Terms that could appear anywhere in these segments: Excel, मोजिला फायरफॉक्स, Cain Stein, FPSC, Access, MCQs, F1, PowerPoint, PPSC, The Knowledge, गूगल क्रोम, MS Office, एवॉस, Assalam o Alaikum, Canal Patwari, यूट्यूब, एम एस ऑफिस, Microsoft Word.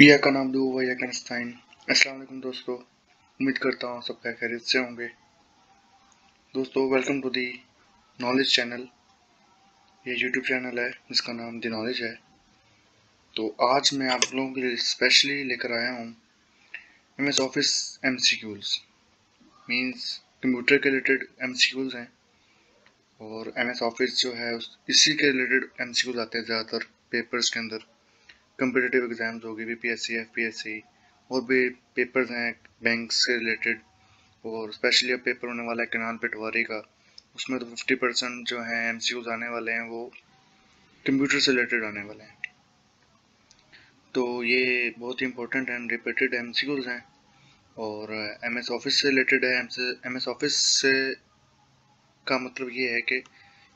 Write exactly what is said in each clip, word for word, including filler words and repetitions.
यह का नाम दो हुआ कैन स्टाइन। अस्सलाम वालेकुम दोस्तों, उम्मीद करता हूँ सबका खैरियत से होंगे। दोस्तों welcome to the knowledge channel. ये यूट्यूब चैनल है जिसका नाम दी नॉलेज है। तो आज मैं आप लोगों के लिए स्पेशली लेकर आया हूँ एम एस ऑफिस M C Qs, means computer के रिलेटेड एम सी क्यूज़ हैं। और एम एस ऑफिस जो है इसी के रिलेटेड एम सी क्यूज़ आते हैं ज़्यादातर पेपर्स के अंदर। कम्पिटेटिव एग्ज़ाम्स होगी, पीपीएससी, एफपीएससी और भी पेपर्स हैं बैंक से रिलेटेड। और स्पेशली अब पेपर होने वाला है कैनाल पटवारी का, उसमें तो फिफ्टी परसेंट जो हैं एमसीक्यूज़ आने वाले हैं वो कंप्यूटर से रिलेटेड आने वाले हैं। तो ये बहुत ही इंपॉर्टेंट एंड रिपीटेड एमसीक्यूज़ हैं। और एमएस ऑफिस से रिलेटेड है। एमएस ऑफिस से का मतलब ये है कि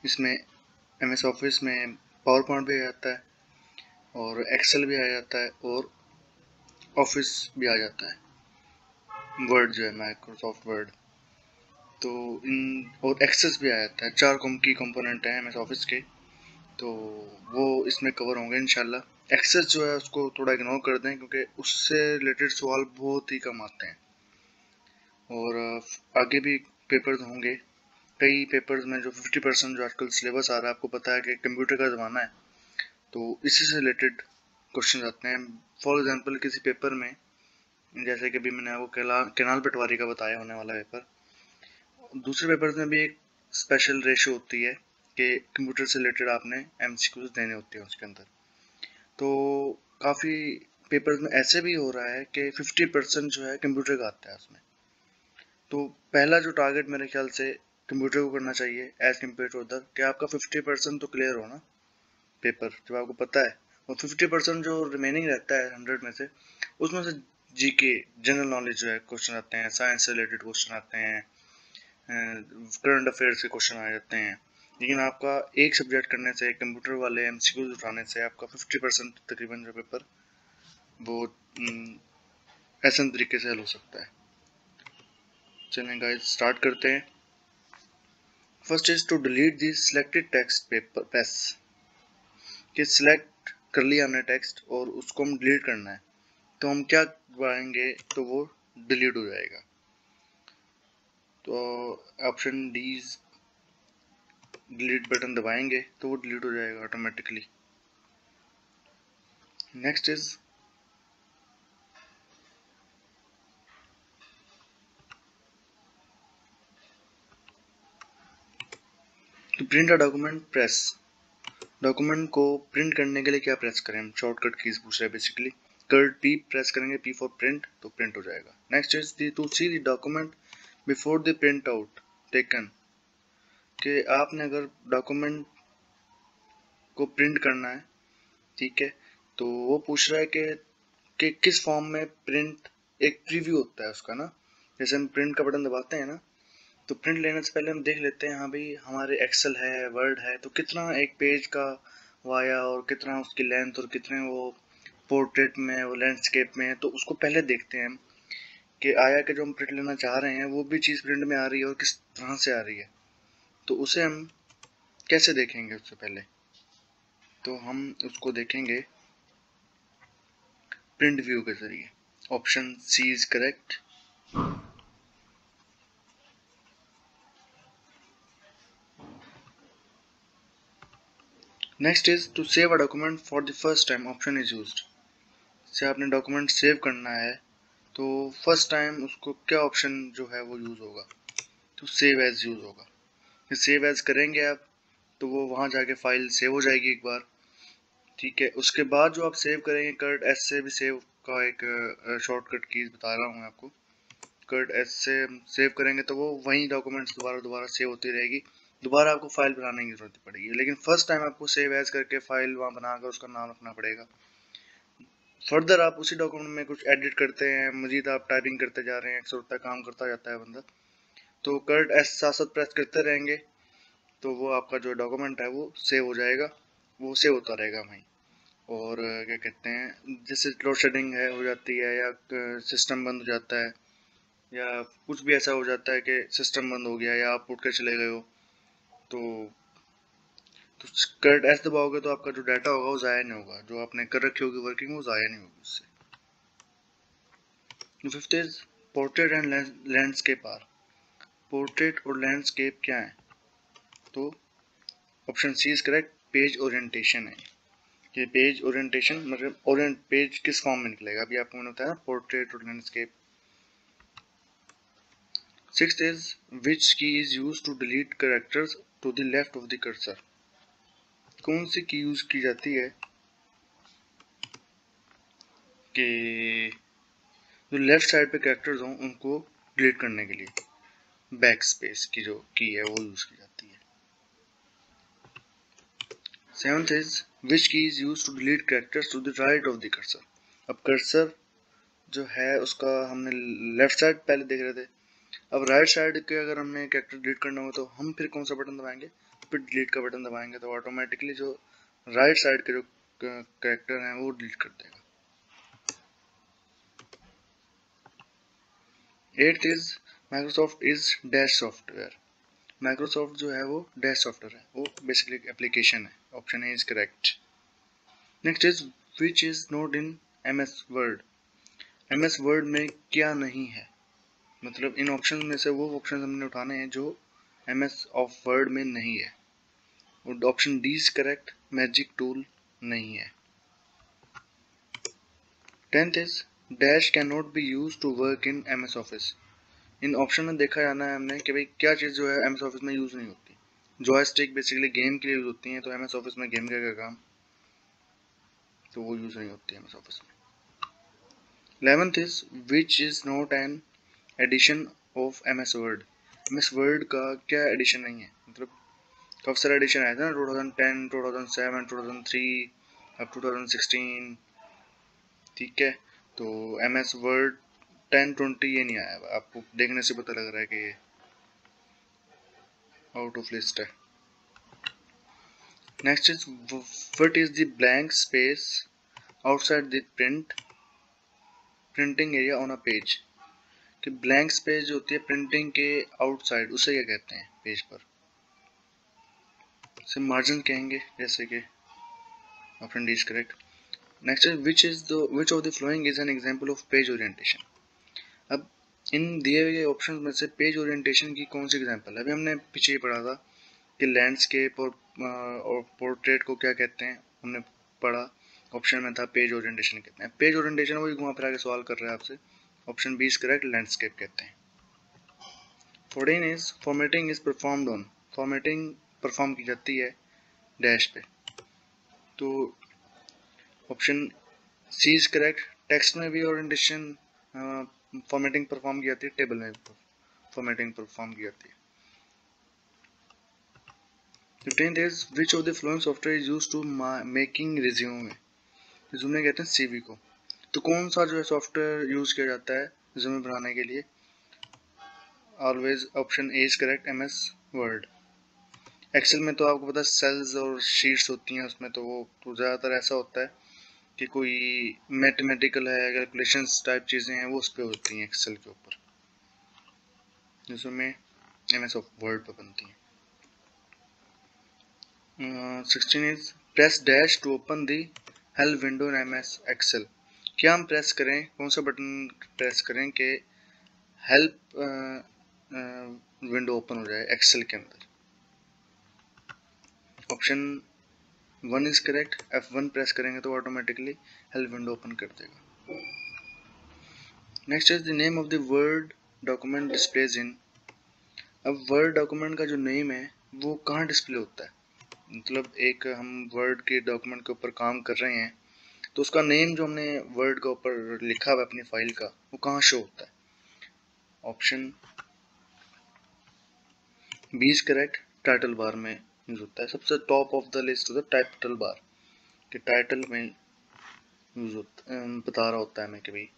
इसमें एमएस ऑफिस में पावर पॉइंट भी आता है और एक्सेल भी आ जाता है और ऑफिस भी आ जाता है, वर्ड जो है माइक्रोसॉफ्ट वर्ड, तो इन और एक्सेस भी आ जाता है। चार कॉम की कंपोनेंट हैं एमएस ऑफिस के, तो वो इसमें कवर होंगे इंशाल्लाह। एक्सेस जो है उसको थोड़ा इग्नोर कर दें क्योंकि उससे रिलेटेड सवाल बहुत ही कम आते हैं और आगे भी पेपर्स होंगे। कई पेपर्स में जो फिफ्टी परसेंट जो आजकल सिलेबस आ रहा है, आपको पता है कि कंप्यूटर का ज़माना है तो इसी से रिलेटेड क्वेश्चन आते हैं। फॉर एग्जांपल किसी पेपर में, जैसे कि अभी मैंने वो कैनाल पटवारी का बताया होने वाला पेपर, दूसरे पेपर्स में भी एक स्पेशल रेशो होती है कि कंप्यूटर से रिलेटेड आपने एमसीक्यूज देने होते हैं उसके अंदर। तो काफ़ी पेपर्स में ऐसे भी हो रहा है कि फिफ्टी परसेंट जो है कंप्यूटर का आता है उसमें। तो पहला जो टारगेट मेरे ख्याल से कंप्यूटर को करना चाहिए एज कम्पेयर टू अदर, कि आपका फिफ्टी परसेंट तो क्लियर होना पेपर जो आपको पता है, और फिफ्टी परसेंट जो रिमेनिंग रहता है हंड्रेड में से, उसमें से जीके जनरल नॉलेज जो है क्वेश्चन आते हैं, साइंस से रिलेटेड क्वेश्चन आते हैं, करंट अफेयर्स के क्वेश्चन आ जाते हैं। लेकिन आपका एक सब्जेक्ट करने से, कंप्यूटर वाले एमसीक्यूज उठाने से आपका फिफ्टी परसेंट तकरीबन जो पेपर वो ऐसे तरीके से हल हो सकता है। चलें गाइस स्टार्ट करते हैं। First is to delete the selected text paper pace कि सिलेक्ट कर लिया हमने टेक्स्ट और उसको हम डिलीट करना है, तो हम क्या दबाएंगे तो वो डिलीट हो जाएगा। तो ऑप्शन डी डिलीट बटन दबाएंगे तो वो डिलीट हो जाएगा automatically. Next is to print a document press. Document को प्रिंट करने के लिए क्या प्रेस करें, शॉर्टकट कीज पूछ रहे हैं बेसिकली। कर्ट पी प्रेस करेंगे, पी फॉर प्रिंट, तो प्रिंट हो जाएगा। Next is the to C the document before the print out taken, कि आपने अगर डॉक्यूमेंट को प्रिंट करना है, ठीक है, तो वो पूछ रहा है कि कि किस फॉर्म में प्रिंट, एक प्रीव्यू होता है उसका ना, जैसे हम प्रिंट का बटन दबाते हैं ना, तो प्रिंट लेने से पहले हम देख लेते हैं हाँ भाई हमारे एक्सेल है, वर्ड है, तो कितना एक पेज का वाया और कितना उसकी लेंथ और कितने वो पोर्ट्रेट में और लैंडस्केप में, तो उसको पहले देखते हैं हम कि आया कि जो हम प्रिंट लेना चाह रहे हैं वो भी चीज़ प्रिंट में आ रही है और किस तरह से आ रही है, तो उसे हम कैसे देखेंगे उससे पहले, तो हम उसको देखेंगे प्रिंट व्यू के जरिए। Option C is correct. Next is to save a document for the first time option is used, से आपने डॉक्यूमेंट सेव करना है तो फर्स्ट टाइम उसको क्या ऑप्शन जो है वो यूज़ होगा, तो सेव एज यूज़ होगा। फिर सेव एज करेंगे आप तो वो वहाँ जाके फाइल सेव हो जाएगी एक बार, ठीक है। उसके बाद जो आप सेव करेंगे, कर्ट एस से भी सेव का एक शॉर्टकट कीज बता रहा हूँ मैं आपको, कर्ट एस से सेव करेंगे तो वो वहीं डॉक्यूमेंट्स दोबारा दोबारा सेव होती रहेगी, दोबारा आपको फाइल बनाने की जरूरत पड़ेगी। लेकिन फर्स्ट टाइम आपको सेव एज करके फाइल वहाँ बनाकर उसका नाम रखना पड़ेगा। फर्दर आप उसी डॉक्यूमेंट में कुछ एडिट करते हैं, मजीद आप टाइपिंग करते जा रहे हैं, अक्सर उतना काम करता जाता है बंदा, तो कर्ट एस साथ साथ प्रेस करते रहेंगे तो वो आपका जो डॉक्यूमेंट है वो सेव हो जाएगा, वो सेव होता रहेगा वहीं। और क्या कहते हैं, जैसे लोड शेडिंग है हो जाती है या सिस्टम बंद हो जाता है या कुछ भी ऐसा हो जाता है कि सिस्टम बंद हो गया या आप उठ कर चले गए हो, तो तो कर्ट एस दबाओगे तो आपका जो डाटा होगा वो ज़ाया नहीं होगा, जो आपने कर रखी होगी वर्किंग वो ज़ाया नहीं होगी उससे। Fifth is portrait and landscape are. Portrait और लैंडस्केप क्या है? तो option C is correct, page orientation है ये। पेज ओरिएंटेशन मतलब ओरिएंट पेज किस फॉर्म में निकलेगा, अभी आपको मैंने बताया पोर्ट्रेट और landscape. Sixth is which key is use to delete characters to the left of the cursor. कौन सी की यूज की जाती है कि जो लेफ्ट साइड पे कैरेक्टर्स हों उनको डिलीट करने के लिए बैक स्पेस की जो की है वो यूज की जाती है। Seventh is which key is use to delete characters to the right of the cursor. अब कर्सर जो है उसका हमने लेफ्ट साइड पहले देख रहे थे, अब राइट साइड के अगर हमने कैरेक्टर डिलीट करना हो तो हम फिर कौन सा बटन दबाएंगे, फिर डिलीट का बटन दबाएंगे, तो ऑटोमेटिकली जो राइट साइड के जो कैरेक्टर हैं वो डिलीट कर देगा। Eighth is Microsoft is dash software. Microsoft जो है वो डैश सॉफ्टवेयर है, वो बेसिकली एप्लीकेशन है। Option A is correct. Next is which is not in M S Word. M S Word में क्या नहीं है, मतलब इन ऑप्शन में से वो ऑप्शन हमने उठाने हैं जो एम एस ऑफ वर्ड में नहीं है। और option D is correct, magic tool नहीं है। Tenth is dash can not be use to work in एम एस ऑफिस। इन ऑप्शन में देखा जाना है हमने कि भाई क्या चीज़ जो है एम एस ऑफिस में यूज़ नहीं होती। जॉयस्टिक बेसिकली गेम के लिए यूज होती हैं, तो एम एस ऑफिस में गेम का काम तो वो यूज़ नहीं होती एम एस ऑफिस में। Eleventh is which is not an edition of M S Word. M S Word का क्या एडिशन नहीं है, मतलब काफ़ी सारा एडिशन आया था ना two thousand ten, two thousand seven, two thousand three, अब टू थाउजेंड सिक्सटीन, ठीक है। तो M S Word ten twenty ये नहीं आया, आपको देखने से पता लग रहा है कि ये आउट ऑफ लिस्ट है। Next is what is the blank space outside the print printing area on a page. कि ब्लैंक स्पेस जो होती है प्रिंटिंग के आउटसाइड उसे क्या कहते हैं, पेज पर उसे मार्जिन कहेंगे, जैसे कि option D is correct. Next is which is the which of the following is an example of page orientation. अब इन दिए हुए ऑप्शन में से पेज ओरिएंटेशन की कौन सी एग्जांपल है, अभी हमने पीछे पढ़ा था कि लैंडस्केप और, और पोर्ट्रेट को क्या कहते हैं हमने पढ़ा, ऑप्शन में था पेज ओरिएंटेशन कहते हैं। पेज ओरिएंटेशन वही घुमा फिरा के सवाल कर रहे हैं आपसे, option B is correct, landscape कहते हैं। Fourteen is formatting is performed on. Formatting perform की जाती है डैश पे, तो option C is correct. Text में भी ओरिएंटेशन फॉर्मेटिंग परफॉर्म की जाती है, टेबल में भी फॉर्मेटिंग परफॉर्म की जाती है। Fifteen is which of the following software is use to making resume. Resume कहते हैं सीवी को, तो कौन सा जो है सॉफ्टवेयर यूज किया जाता है रिज्यूमे बनाने के लिए, always option A is correct, M S Word. Excel में तो आपको पता है सेल्स और शीट्स होती हैं उसमें, तो वो तो ज़्यादातर ऐसा होता है कि कोई मैथमेटिकल है, कैलकुलेशंस टाइप चीज़ें हैं वो उस पर होती हैं एक्सेल के ऊपर, जिसमें एम एस वर्ड पर बनती हैं। Sixteen is press dash to open the help window in M S Excel. क्या हम प्रेस करें, कौन सा बटन प्रेस करें कि हेल्प विंडो ओपन हो जाए एक्सेल के अंदर। Option one is correct, F one press करेंगे तो ऑटोमेटिकली हेल्प विंडो ओपन कर देगा। Next is the name of the word document displays in. अब वर्ड डॉक्यूमेंट का जो नेम है वो कहाँ डिस्प्ले होता है, मतलब एक हम वर्ड के डॉक्यूमेंट के ऊपर काम कर रहे हैं तो उसका नेम जो हमने वर्ड के ऊपर लिखा हुआ है अपनी फाइल का वो कहाँ शो होता है, option B is correct, title bar में यूज होता है। सबसे टॉप ऑफ द लिस्ट होता है टाइटल बार, कि टाइटल में यूज होता है, बता रहा होता है हमें कि भाई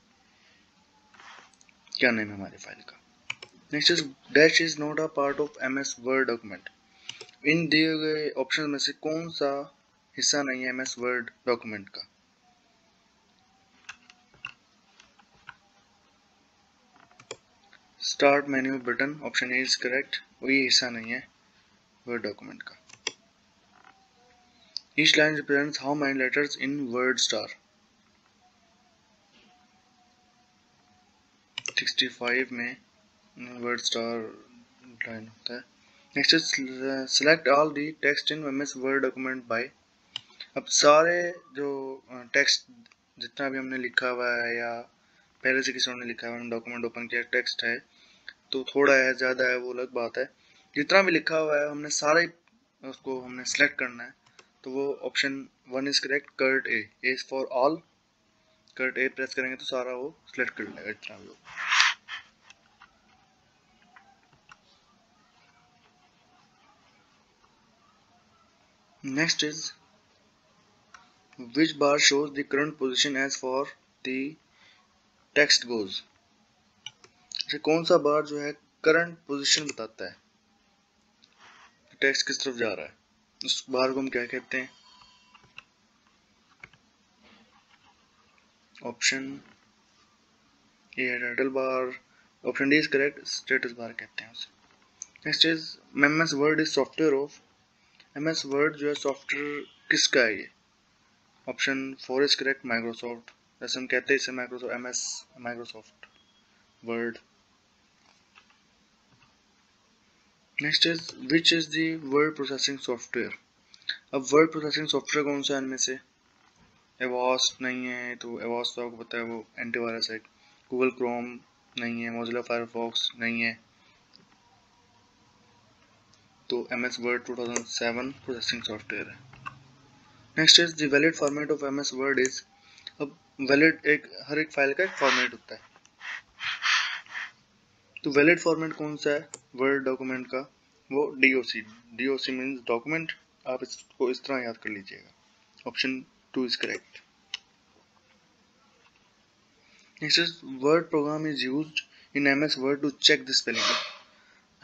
क्या नेम है हमारी फाइल का। Next is dash is not a part of M S Word document. इन दिए गए ऑप्शन में से कौन सा हिस्सा नहीं है एम एस वर्ड डॉक्यूमेंट का, start menu button option A is correct, और ये हिस्सा नहीं है वर्ड डॉक्यूमेंट का। Each line represents how many letters in word star. Sixty five में वर्ड स्टार लाइन होता है। Next select all the text in M S Word document by. अब सारे जो टेक्स्ट जितना भी हमने लिखा हुआ है या पहले से किसी ने लिखा हुआ है, डॉक्यूमेंट ओपन किया, टेक्स्ट है तो थोड़ा है ज़्यादा है वो अलग बात है, जितना भी लिखा हुआ है हमने सारे उसको हमने सेलेक्ट करना है। तो वो option one is correct, Kurt A, A for all, Kurt A press करेंगे तो सारा वो सिलेक्ट कर लेगा जितना भी हो। Next is which bar shows the current position as for the text goes. कौन सा बार जो है करंट पोजिशन बताता है टेक्स्ट किस तरफ जा रहा है, उस बार को हम क्या कहते हैं? Option A title bar, option D is correct, status bar कहते हैं उसे। Next is M S Word is software of. M S Word जो है सॉफ्टवेयर किसका है ये? Option four is correct, Microsoft. जैसे हम कहते हैं इसे Microsoft, M S Microsoft Word. Next is which is the word processing software. अब वर्ड प्रोसेसिंग सॉफ्टवेयर कौन सा है इनमें से? एवॉस नहीं है तो एवॉस तो आपको पता है वो एंटीवायरस है। गूगल क्रोम नहीं है, मोजिला फायरफॉक्स नहीं है, तो M S Word two thousand seven processing software है। Next is the valid format of M S Word is. अब वैलिड एक हर एक फाइल का एक फॉर्मेट होता है, तो वैलिड फॉर्मेट कौन सा है वर्ड डॉक्यूमेंट का? वो डीओसी, डीओसी मींस डॉक्यूमेंट। आप इसको इस तरह याद कर लीजिएगा, option two is correct. Next is word program is used in MS Word to check the spelling.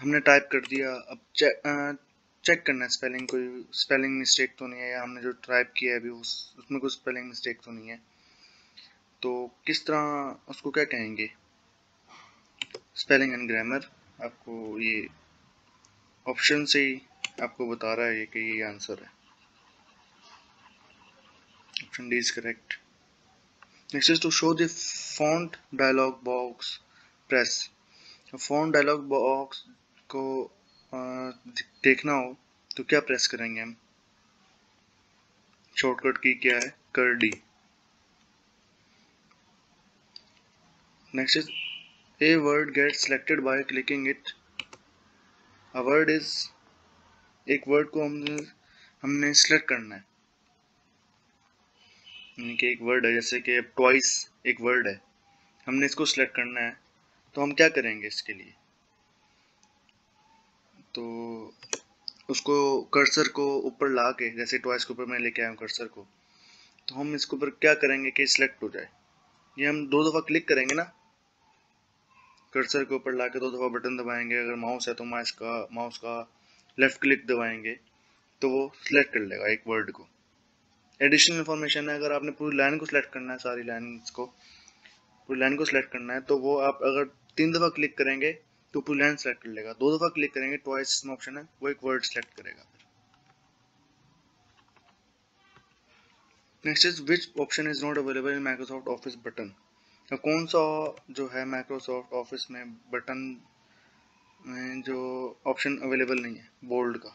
हमने टाइप कर दिया, अब चेक चेक करना है स्पेलिंग, कोई स्पेलिंग मिस्टेक तो नहीं है, या हमने जो टाइप किया है अभी उस, उसमें कोई स्पेलिंग मिस्टेक तो नहीं है, तो किस तरह उसको क्या कहेंगे? Spelling and grammar. आपको ये ऑप्शन से ही आपको बता रहा है कि ये आंसर है, option D is correct. Next is to show the font dialog box press. Font dialog box को देखना हो तो क्या प्रेस करेंगे हम? शॉर्टकट की क्या है? Ctrl D. Next is A word gets selected by clicking it. A word is, एक word को हमने हमने select करना है, यानी कि एक word है, जैसे कि twice एक word है, हमने इसको select करना है, तो हम क्या करेंगे इसके लिए? तो उसको कर्सर को ऊपर ला के, जैसे twice के ऊपर मैं लेके आया हूँ कर्सर को, तो हम इसके ऊपर क्या करेंगे कि select हो जाए। ये हम दो दफ़ा क्लिक करेंगे ना कर्सर के ऊपर लाके, दो दफ़ा बटन दबाएंगे, अगर माउस है तो माउस का माउस का लेफ़्ट क्लिक दबाएंगे तो वो सिलेक्ट कर लेगा एक वर्ड को। एडिशनल इन्फॉर्मेशन है, अगर आपने पूरी लाइन को सिलेक्ट करना है, सारी लाइन को पूरी लाइन को सिलेक्ट करना है, तो वो आप अगर तीन दफ़ा क्लिक करेंगे तो पूरी लाइन सेलेक्ट कर लेगा, दो दफ़ा क्लिक करेंगे ट्वाइस इसमें ऑप्शन है वो एक वर्ड सेलेक्ट करेगा। Next is which option is not available in Microsoft office button. कौन सा जो है माइक्रोसॉफ्ट ऑफिस में बटन में जो ऑप्शन अवेलेबल नहीं है बोल्ड का?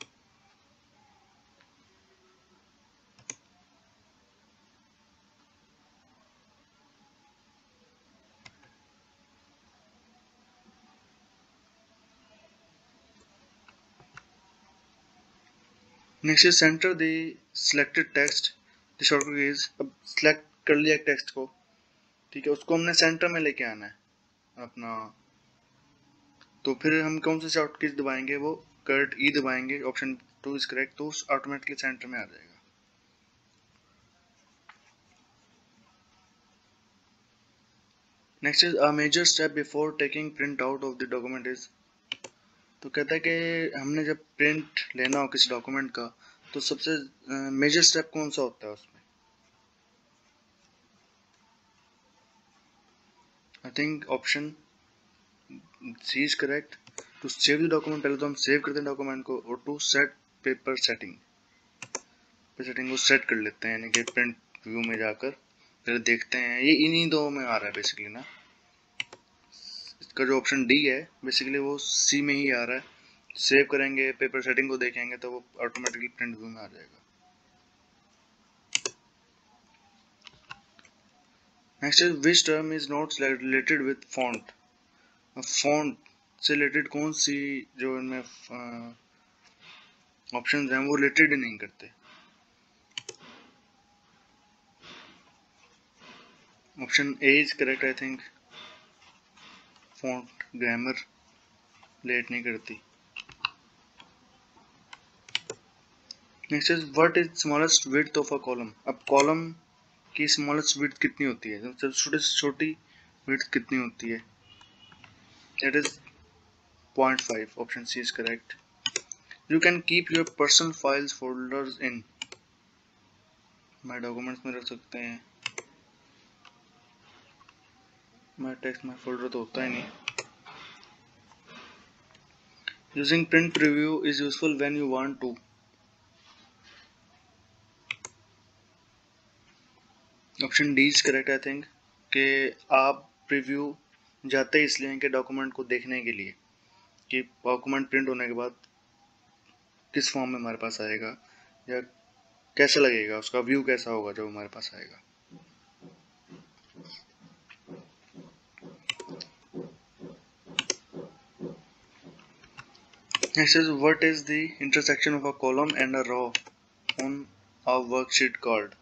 Next is centre the selected text the shortcut is. अब सिलेक्ट कर लिया टेक्स्ट को, ठीक है, उसको हमने सेंटर में लेके आना है अपना, तो फिर हम कौन से शॉर्टकट दबाएंगे? वो कर्ट ई दबाएंगे, ऑप्शन टू इज करेक्ट, तो ऑटोमेटिकली सेंटर में आ जाएगा। Next is a major step before taking print out of the document is. तो कहता है कि हमने जब प्रिंट लेना हो किसी डॉक्यूमेंट का तो सबसे मेजर uh, स्टेप कौन सा होता है उसमें? I think option C is correct, to save the document. पहले तो हम सेव करते हैं डॉक्यूमेंट को, और to set paper setting, paper setting को सेट कर लेते हैं, यानी कि प्रिंट व्यू में जाकर पहले देखते हैं। ये इन्हीं दो में आ रहा है बेसिकली ना, का जो ऑप्शन डी है बेसिकली वो सी में ही आ रहा है। सेव करेंगे, पेपर सेटिंग को देखेंगे तो वो ऑटोमेटिकली प्रिंट व्यू में आ जाएगा। Next is which term is not related with font. Font से रिलेटेड कौन सी जो इनमें ऑप्शंस हैं वो रिलेटेड ही नहीं करते। Option A is correct I think. Font grammar relate नहीं करती। Next is what is smallest width of a column. अब कॉलम की स्मॉलेस्ट विड्थ कितनी होती है, सबसे छोटी से छोटी विड्थ कितनी होती है। That is zero point five. Option C is correct. You can keep your personal files folders in. My documents में रख सकते हैं। My text में folder तो होता ही नहीं। Using print preview is useful when you want to. Option D is correct I think. के आप preview जाते हैं इसलिए कि डॉक्यूमेंट को देखने के लिए कि डॉक्यूमेंट प्रिंट होने के बाद किस फॉर्म में हमारे पास आएगा या कैसा लगेगा, उसका व्यू कैसा होगा जब हमारे पास आएगा। Next is what is the intersection of a column and a row on a worksheet card.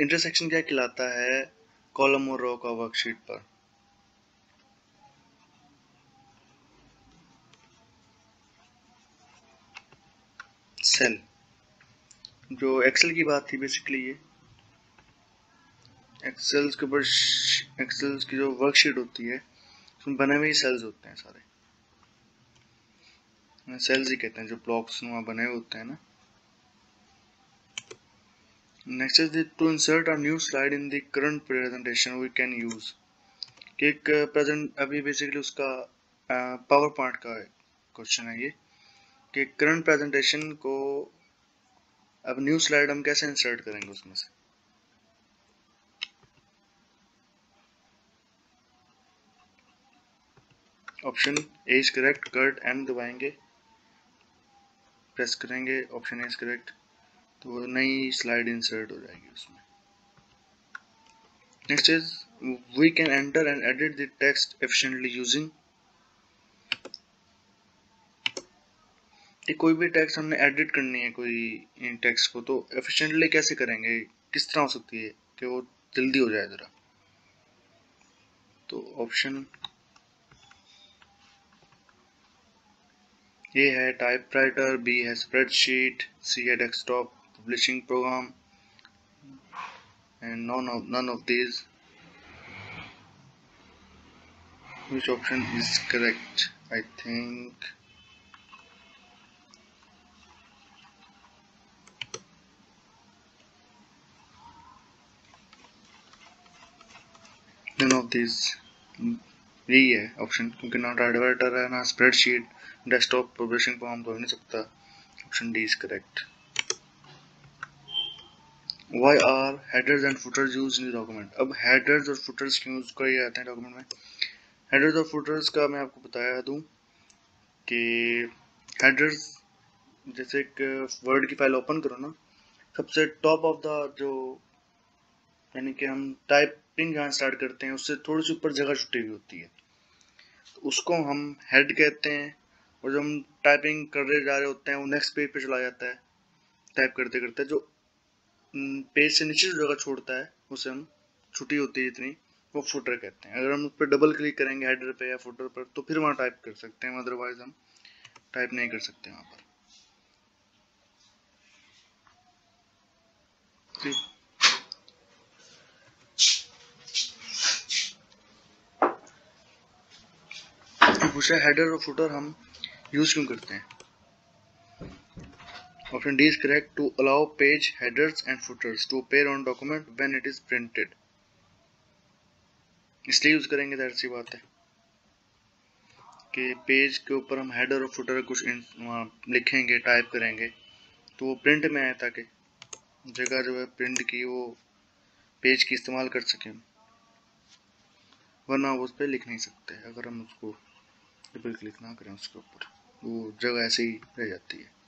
Intersection क्या कहलाता है कॉलम और रो का वर्कशीट पर। सेल जो एक्सेल की बात थी बेसिकली ये एक्सेल के ऊपर एक्सेल की जो वर्कशीट होती है उसमें बने हुए सेल्स होते हैं, सारे सेल्स ही कहते हैं जो ब्लॉक्स वहाँ बने हुए होते हैं ना। Next is to insert a new slide in the current presentation we can use. एक प्रेजेंट अभी बेसिकली उसका पावर पॉइंट का क्वेश्चन है ये कि करंट प्रेजेंटेशन को अब न्यू स्लाइड हम कैसे इंसर्ट करेंगे उसमें से। Option A is correct. Cut and दबाएंगे, प्रेस करेंगे, ऑप्शन ए इज करेक्ट तो वो नई स्लाइड इंसर्ट हो जाएगी उसमें। Next is we can enter and edit the text efficiently using. कोई भी टेक्स्ट हमने एडिट करनी है कोई टेक्स्ट को तो एफिशिएंटली कैसे करेंगे, किस तरह हो सकती है कि वो जल्दी हो जाए जरा। तो ऑप्शन ए है टाइपराइटर, बी है स्प्रेडशीट, सी है desktop publishing program and none of these. Which option is correct I think. None of these यही है ऑप्शन क्योंकि ना टाइपराइटर है ना स्प्रेडशीट, डेस्कटॉप पब्लिशिंग फॉर्म तो हो नहीं सकता। Option D is correct. Why are headers and footers use in document. अब हेडर्स और फुटर्स क्यों यूज कर जाते हैं डॉक्यूमेंट में। हेडर्स और फुटर्स का मैं आपको बताया दूं कि हेडर्स जैसे एक वर्ड की फाइल ओपन करो ना, सबसे टॉप ऑफ द जो यानी कि हम टाइपिंग जहाँ स्टार्ट करते हैं उससे थोड़ी सी ऊपर जगह छुट्टी हुई होती है तो उसको हम हेड कहते हैं। और जब हम टाइपिंग कर रहे जा रहे होते हैं वो नेक्स्ट पेज पे चला जाता है टाइप करते करते, जो पेज से नीचे जो जगह छोड़ता है उसे हम छुट्टी होती है इतनी वो फुटर कहते हैं। अगर हम उस पर डबल क्लिक करेंगे हेडर पे या फुटर पर तो फिर वहाँ टाइप कर सकते हैं, अदरवाइज हम टाइप नहीं कर सकते वहाँ पर। पूछा हेडर और फुटर हम यूज क्यों करते हैं। Option D is correct. To allow page headers and footers to appear on document when it is printed, इसलिए यूज करेंगे जाहिर सी बात है कि पेज के ऊपर हम हेडर और फुटर कुछ लिखेंगे टाइप करेंगे तो वो प्रिंट में आए ताकि जगह जो है प्रिंट की वो पेज की इस्तेमाल कर सकें। वरना उस पर लिख नहीं सकते अगर हम उसको डबल क्लिक ना करें उसके ऊपर, वो जगह ऐसे ही रह जाती है।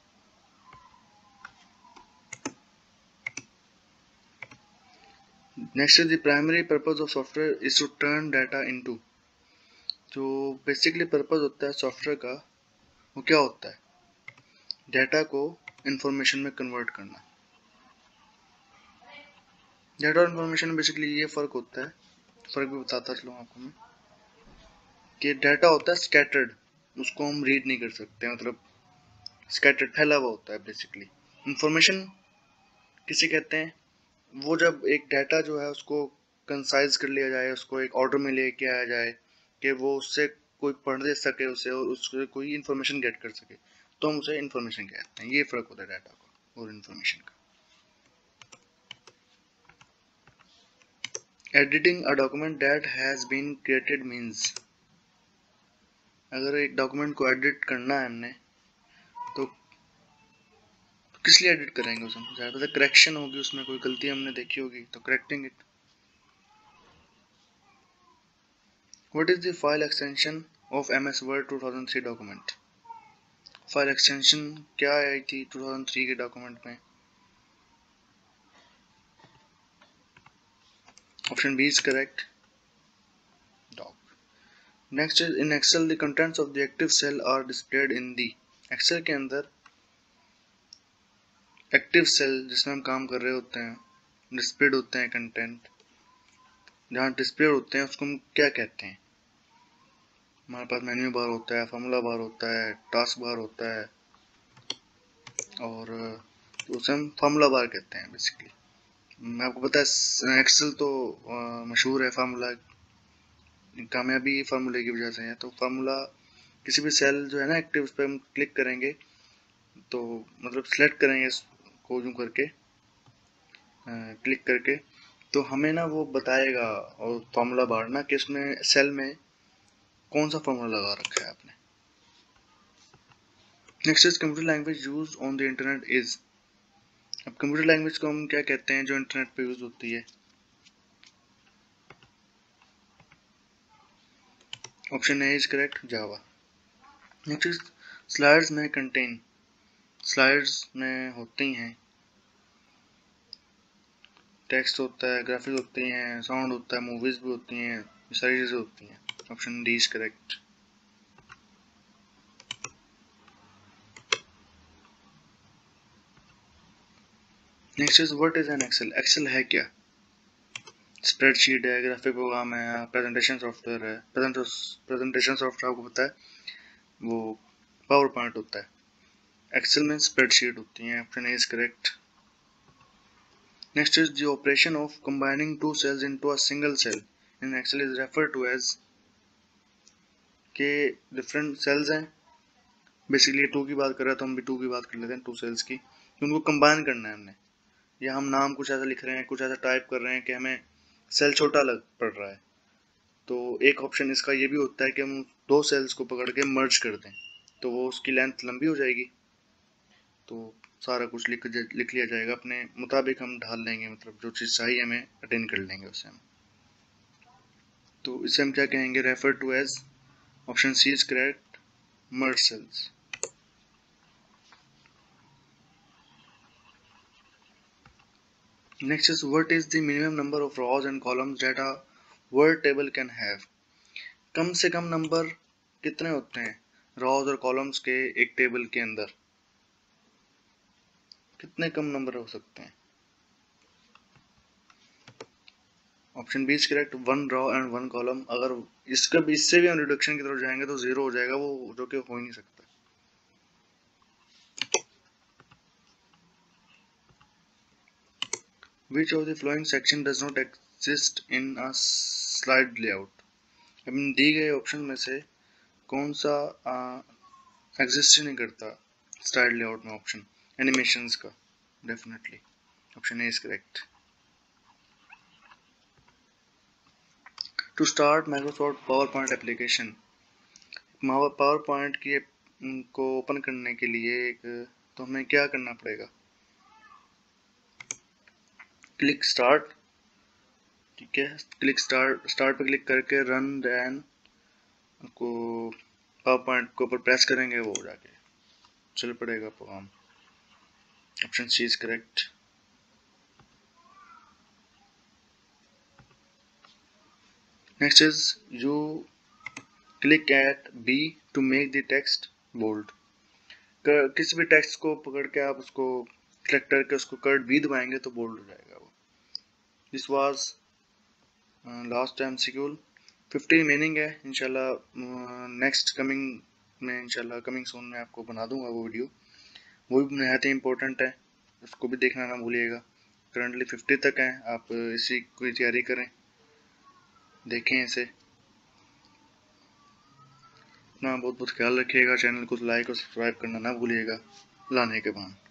Next is the primary purpose of software is to turn data into. जो बेसिकली पर्पज होता है सॉफ्टवेयर का वो क्या होता है, डाटा को इंफॉर्मेशन में कन्वर्ट करना। डाटा और इंफॉर्मेशन में बेसिकली ये फर्क होता है, फर्क भी बताता चलूँ आपको मैं, कि डाटा होता है स्कैटर्ड, उसको हम रीड नहीं कर सकते, मतलब स्कैटर्ड फैला हुआ होता है बेसिकली। इंफॉर्मेशन किसे कहते हैं, वो जब एक डाटा जो है उसको कंसाइज कर लिया जाए, उसको एक ऑर्डर में लेके आया जाए कि वो उससे कोई पढ़ दे सके उसे और उससे कोई इन्फॉर्मेशन गेट कर सके, तो हम उसे इन्फॉर्मेशन कहते हैं। ये फ़र्क होता है डाटा का और इन्फॉर्मेशन का। Editing a document that has been created means, अगर एक डॉक्यूमेंट को एडिट करना है हमने तो किस लिए एडिट करेंगे उसमें, ज़्यादा करेक्शन होगी उसमें, कोई गलती हमने देखी होगी तो correcting it. What is the file extension of M S Word two thousand three document. File extension क्या आई थी टू थाउजेंड थ्री के डॉक्यूमेंट में, option B is correct, doc. Next is in Excel the contents of the active cell are displayed in the. Excel के अंदर active cell जिसमें हम काम कर रहे होते हैं डिस्प्लेड होते हैं, कंटेंट जहाँ डिस्प्लेड होते हैं उसको हम क्या कहते हैं। हमारे पास मेन्यू बार होता है, फार्मूला बार होता है, टास्क बार होता है, और उसे हम फार्मूला बार कहते हैं बेसिकली। मैं आपको पता है एक्सेल तो मशहूर है फार्मूला, कामयाबी फार्मूले की वजह से है, तो फार्मूला किसी भी सेल जो है ना एक्टिव, उस पर हम क्लिक करेंगे तो मतलब सेलेक्ट करेंगे को यूं करके आ, क्लिक करके, तो हमें ना वो बताएगा और फार्मूला बार ना कि इसमें सेल में कौन सा फार्मूला लगा रखा है आपने। Next is computer language use on the internet is. अब कंप्यूटर लैंग्वेज को हम क्या कहते हैं जो इंटरनेट पे यूज होती है, option A is correct, Java. Next is slides में कंटेन, स्लाइड्स में होती हैं टेक्स्ट होता है, ग्राफिक्स होती हैं, साउंड होता है, मूवीज भी होती हैं, ये सारी चीज़ें होती हैं, option D is correct. Next is what is an Excel. Excel है क्या, स्प्रेडशीट है, ग्राफिक प्रोग्राम है, प्रेजेंटेशन सॉफ्टवेयर है। प्रेजेंटेशन सॉफ्टवेयर आपको पता है वो पावर पॉइंट होता है, एक्सेल में स्प्रेडशीट होती हैं, option A is correct. Next is the operation of combining two cells into a single cell in Excel is refer to as. के डिफरेंट सेल्स हैं बेसिकली, टू की बात कर रहा था, हम भी टू की बात कर लेते हैं, टू सेल्स की, उनको कंबाइन करना है हमने, या हम नाम कुछ ऐसा लिख रहे हैं, कुछ ऐसा टाइप कर रहे हैं कि हमें सेल छोटा लग पड़ रहा है, तो एक ऑप्शन इसका ये भी होता है कि हम दो सेल्स को पकड़ के मर्ज कर दें तो वो उसकी लेंथ लंबी हो जाएगी, तो सारा कुछ लिख लिख लिया जाएगा अपने मुताबिक, हम ढाल लेंगे, मतलब जो चीज़ चाहिए हमें अटेन कर लेंगे उसे हम, तो इसे हम क्या कहेंगे, refer to as, option C is correct, merge cells. Next is what is the minimum number of rows and columns that a word table can have. कम से कम नंबर कितने होते हैं रॉज और कॉलम्स के एक टेबल के अंदर, कितने कम नंबर हो सकते हैं, option B is correct, one row and one column. अगर इसका भी इससे भी हम रिडक्शन की तरफ जाएंगे तो जीरो हो जाएगा वो, जो कि हो ही नहीं सकता। Which of the following section does not exist in a slide layout. अब दिए गए ऑप्शन में से कौन सा एग्जिस्ट ही नहीं करता स्लाइड लेआउट में, ऑप्शन एनिमेशंस का definitely, option A is correct. To start Microsoft power point application, power point की को ओपन करने के लिए एक तो हमें क्या करना पड़ेगा, क्लिक स्टार्ट ठीक है, क्लिक स्टार्ट स्टार्ट पर क्लिक करके रन दैन को पावर पॉइंट के ऊपर प्रेस करेंगे, वो हो जाके चल पड़ेगा program. Option C is correct. Next is you click at B to make the text bold. किसी भी टेक्स्ट को पकड़ के आप उसको क्लिक करके उसको कर्ट बी दबाएंगे तो बोल्ड हो जाएगा वो। This was last time MCQ. Fifty remaining है, इंशाल्लाह नेक्स्ट कमिंग में इंशाल्लाह कमिंग सोन में आपको बना दूंगा वो वीडियो, वो भी नहायत ही इम्पोर्टेंट है, उसको भी देखना ना भूलिएगा। करंटली फिफ्टी तक हैं, आप इसी की तैयारी करें, देखें इसे ना। बहुत बहुत ख्याल रखिएगा, चैनल को लाइक और सब्सक्राइब करना ना भूलिएगा। लाने के बाद